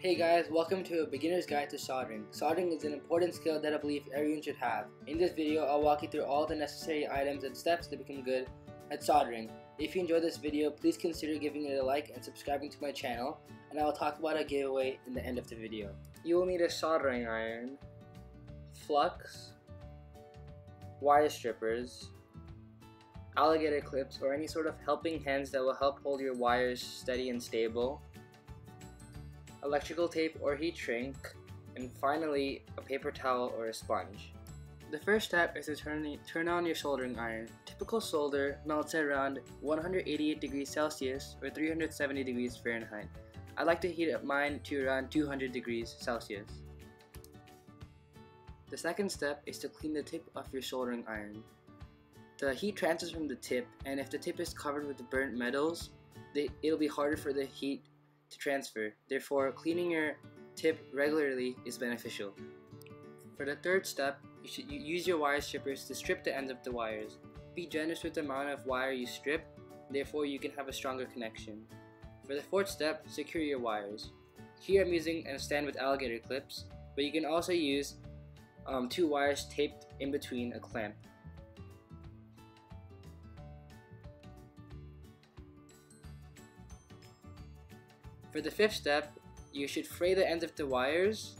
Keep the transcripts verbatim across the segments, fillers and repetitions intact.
Hey guys, welcome to a beginner's guide to soldering. Soldering is an important skill that I believe everyone should have. In this video, I'll walk you through all the necessary items and steps to become good at soldering. If you enjoyed this video, please consider giving it a like and subscribing to my channel, and I will talk about a giveaway in the end of the video. You will need a soldering iron, flux, wire strippers, alligator clips or any sort of helping hands that will help hold your wires steady and stable, electrical tape or heat shrink, and finally a paper towel or a sponge. The first step is to turn, turn on your soldering iron. Typical solder melts at around one hundred eighty-eight degrees Celsius or three hundred seventy degrees Fahrenheit. I like to heat up mine to around two hundred degrees Celsius. The second step is to clean the tip of your soldering iron. The heat transfers from the tip, and if the tip is covered with burnt metals, they, it'll be harder for the heat to transfer. Therefore, cleaning your tip regularly is beneficial. For the third step, you should use your wire strippers to strip the ends of the wires. Be generous with the amount of wire you strip, therefore you can have a stronger connection. For the fourth step, secure your wires. Here I'm using a stand with alligator clips, but you can also use um, two wires taped in between a clamp. For the fifth step, you should fray the ends of the wires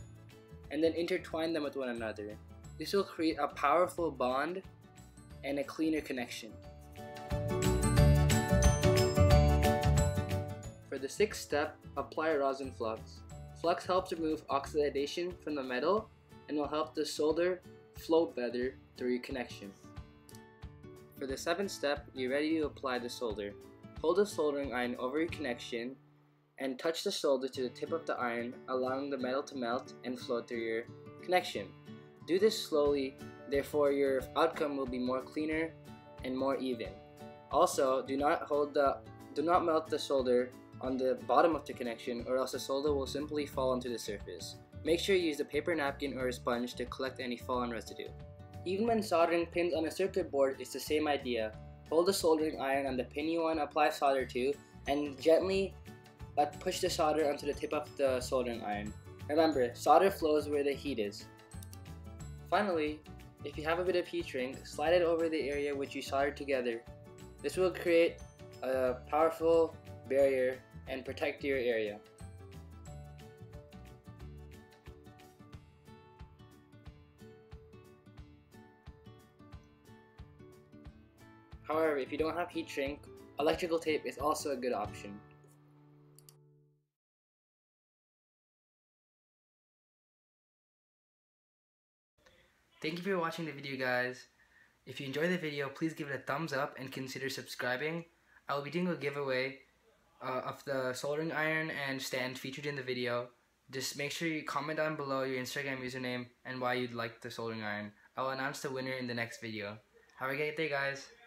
and then intertwine them with one another. This will create a powerful bond and a cleaner connection. For the sixth step, apply rosin flux. Flux helps remove oxidation from the metal and will help the solder flow better through your connection. For the seventh step, you're ready to apply the solder. Hold the soldering iron over your connection and touch the solder to the tip of the iron, allowing the metal to melt and flow through your connection. Do this slowly, therefore your outcome will be more cleaner and more even. Also, do not hold the, do not melt the solder on the bottom of the connection, or else the solder will simply fall onto the surface. Make sure you use a paper napkin or a sponge to collect any fallen residue. Even when soldering pins on a circuit board, it's the same idea. Hold the soldering iron on the pin you want to apply solder to, and gently but push the solder onto the tip of the soldering iron. Remember, solder flows where the heat is. Finally, if you have a bit of heat shrink, slide it over the area which you soldered together. This will create a powerful barrier and protect your area. However, if you don't have heat shrink, electrical tape is also a good option. Thank you for watching the video, guys. If you enjoyed the video, please give it a thumbs up and consider subscribing. I will be doing a giveaway uh, of the soldering iron and stand featured in the video. Just make sure you comment down below your Instagram username and why you'd like the soldering iron. I will announce the winner in the next video. Have a great day, guys.